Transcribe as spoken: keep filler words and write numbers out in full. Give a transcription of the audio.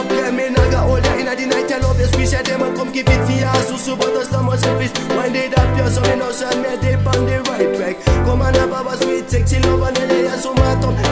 up, get me now got older in the night. Tell all this we said them and come give it to ya. Susu butter stomach service. One day that pure so me now shall me a dip on the right track. Come on up, I was with sexy love and then I saw my tongue.